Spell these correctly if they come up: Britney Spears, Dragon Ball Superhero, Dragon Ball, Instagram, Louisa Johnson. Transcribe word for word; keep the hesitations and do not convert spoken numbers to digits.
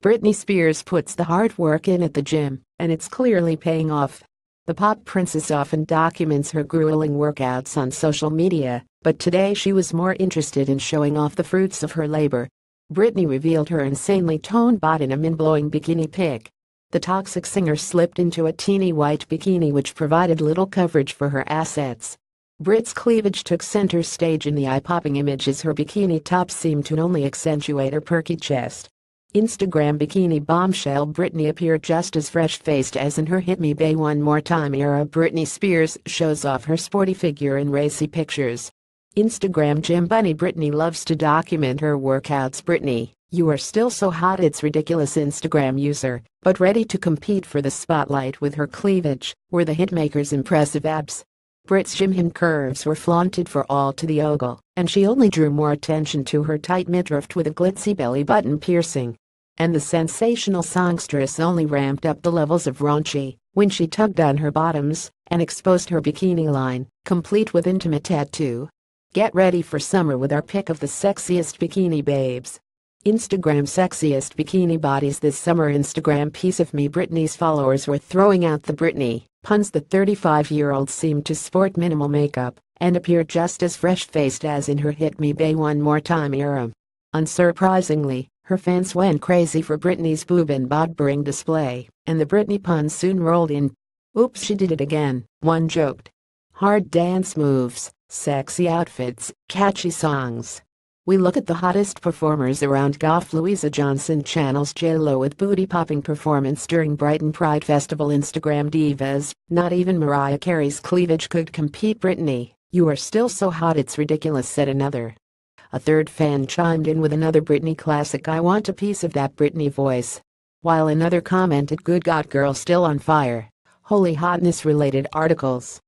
Britney Spears puts the hard work in at the gym, and it's clearly paying off. The pop princess often documents her grueling workouts on social media, but today she was more interested in showing off the fruits of her labor. Britney revealed her insanely toned body in a mind-blowing bikini pic. The toxic singer slipped into a teeny white bikini which provided little coverage for her assets. Brit's cleavage took center stage in the eye-popping image as her bikini top seemed to only accentuate her perky chest. Instagram bikini bombshell Britney appeared just as fresh-faced as in her Hit Me Bae One More Time era. Britney Spears shows off her sporty figure in racy pictures. Instagram gym bunny Britney loves to document her workouts. Britney, you are still so hot it's ridiculous. Instagram user, but ready to compete for the spotlight with her cleavage, were the hitmaker's impressive abs. Brit's gym hem curves were flaunted for all to the ogle, and she only drew more attention to her tight midriff with a glitzy belly button piercing. And the sensational songstress only ramped up the levels of raunchy when she tugged on her bottoms and exposed her bikini line, complete with intimate tattoo. Get ready for summer with our pick of the sexiest bikini babes. Instagram sexiest bikini bodies this summer. Instagram piece of me. Britney's followers were throwing out the Britney puns. The thirty-five-year-old seemed to sport minimal makeup and appeared just as fresh-faced as in her Hit Me Bae One More Time era. Unsurprisingly, her fans went crazy for Britney's boob and bod-bearing display, and the Britney puns soon rolled in. "Oops, she did it again," one joked. Hard dance moves, sexy outfits, catchy songs. We look at the hottest performers around. Goff Louisa Johnson channels J Lo with booty-popping performance during Brighton Pride Festival. Instagram divas, not even Mariah Carey's cleavage could compete. Britney, you are still so hot it's ridiculous, said another. A third fan chimed in with another Britney classic, I want a piece of that Britney voice. While another commented, good God, girl, still on fire. Holy hotness. Related articles.